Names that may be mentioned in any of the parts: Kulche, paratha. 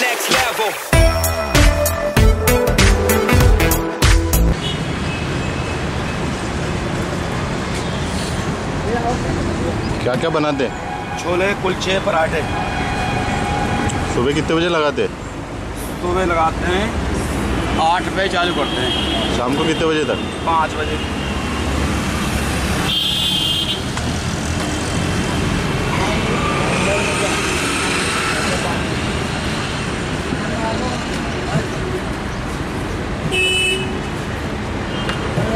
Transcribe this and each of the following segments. next level. क्या क्या बनाते हैं? छोले कुलचे पराठे। सुबह कितने बजे लगाते हैं? सुबह लगाते हैं 8 बजे, चालू करते हैं। शाम को कितने बजे तक? 5 बजे।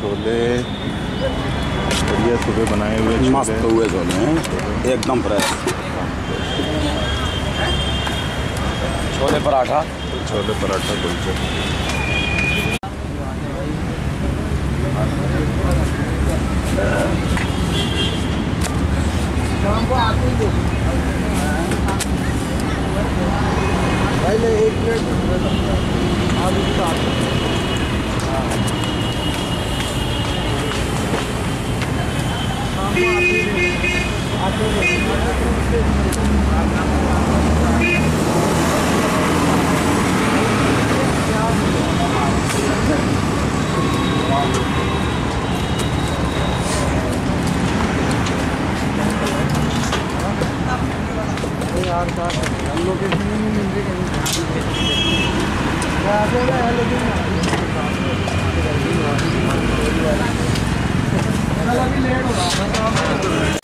छोले सुबह बनाए हुए मस्त हुए छोले हैं, एकदम फ्रेश छोले पराठा कुलचे। पहले 1 मिनट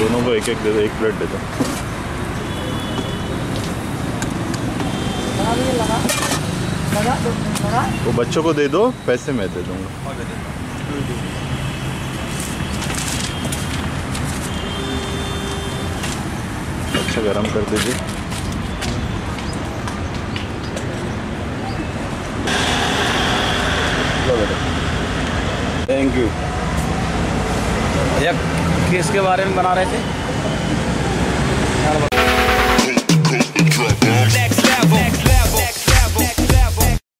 दोनों को एक-एक दे दो, एक प्लेट दे दो। वो बच्चों को दे दो, पैसे मैं दे दूँगा। अच्छा गरम कर दीजिए। Thank you. ये किसके बारे में बना रहे थे?